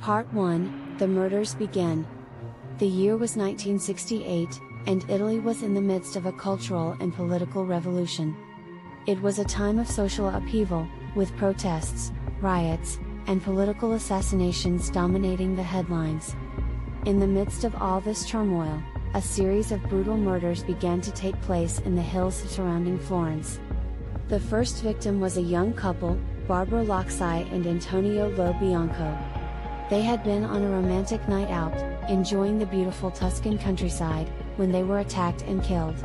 Part 1, The Murders Begin. The year was 1968, and Italy was in the midst of a cultural and political revolution. It was a time of social upheaval, with protests, riots, and political assassinations dominating the headlines. In the midst of all this turmoil, a series of brutal murders began to take place in the hills surrounding Florence. The first victim was a young couple, Barbara Locci and Antonio Lo Bianco. They had been on a romantic night out, enjoying the beautiful Tuscan countryside, when they were attacked and killed.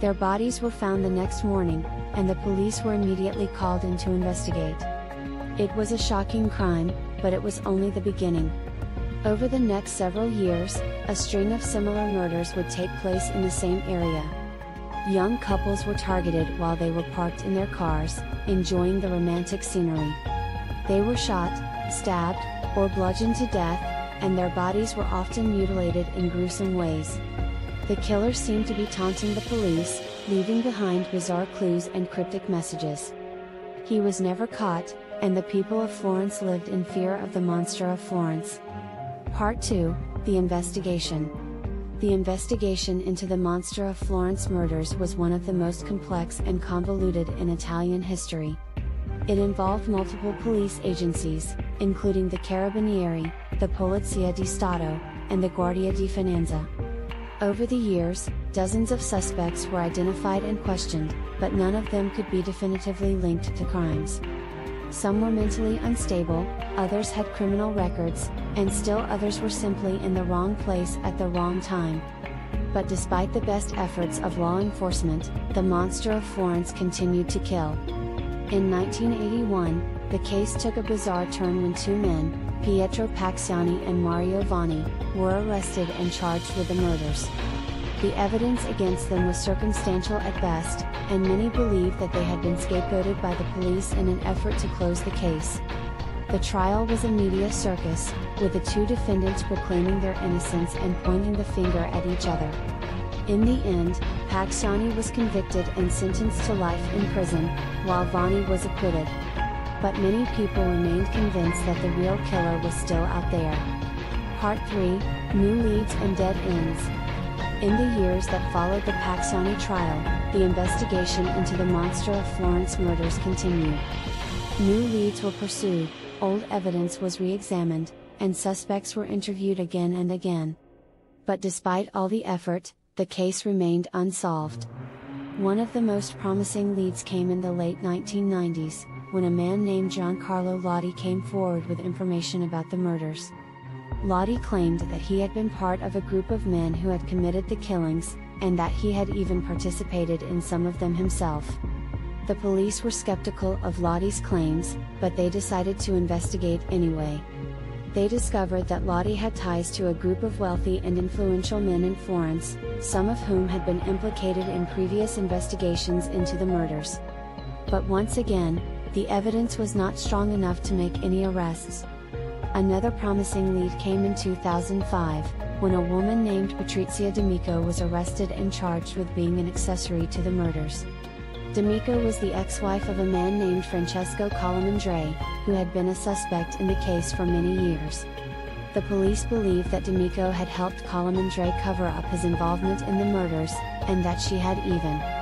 Their bodies were found the next morning, and the police were immediately called in to investigate. It was a shocking crime, but it was only the beginning. Over the next several years, a string of similar murders would take place in the same area. Young couples were targeted while they were parked in their cars, enjoying the romantic scenery. They were shot, stabbed, or bludgeoned to death, and their bodies were often mutilated in gruesome ways. The killer seemed to be taunting the police, leaving behind bizarre clues and cryptic messages. He was never caught, and the people of Florence lived in fear of the Monster of Florence. Part 2, The Investigation. The investigation into the Monster of Florence murders was one of the most complex and convoluted in Italian history. It involved multiple police agencies, including the Carabinieri, the Polizia di Stato, and the Guardia di Finanza. Over the years, dozens of suspects were identified and questioned, but none of them could be definitively linked to crimes. Some were mentally unstable, others had criminal records, and still others were simply in the wrong place at the wrong time. But despite the best efforts of law enforcement, the Monster of Florence continued to kill. In 1981, the case took a bizarre turn when two men, Pietro Pacciani and Mario Vanni, were arrested and charged with the murders. The evidence against them was circumstantial at best, and many believe that they had been scapegoated by the police in an effort to close the case. The trial was a media circus, with the two defendants proclaiming their innocence and pointing the finger at each other. In the end, Pacciani was convicted and sentenced to life in prison, while Vanni was acquitted. But many people remained convinced that the real killer was still out there. Part 3, New Leads and Dead Ends. In the years that followed the Pacciani trial, the investigation into the Monster of Florence murders continued. New leads were pursued, old evidence was re-examined, and suspects were interviewed again and again. But despite all the effort, the case remained unsolved. One of the most promising leads came in the late 1990s, when a man named Giancarlo Lotti came forward with information about the murders. Lotti claimed that he had been part of a group of men who had committed the killings, and that he had even participated in some of them himself. The police were skeptical of Lotti's claims, but they decided to investigate anyway. They discovered that Lotti had ties to a group of wealthy and influential men in Florence, some of whom had been implicated in previous investigations into the murders. But once again, the evidence was not strong enough to make any arrests. Another promising lead came in 2005, when a woman named Patrizia D'Amico was arrested and charged with being an accessory to the murders. D'Amico was the ex-wife of a man named Francesco Calamandrei, who had been a suspect in the case for many years. The police believe that D'Amico had helped Calamandrei cover up his involvement in the murders, and that she had even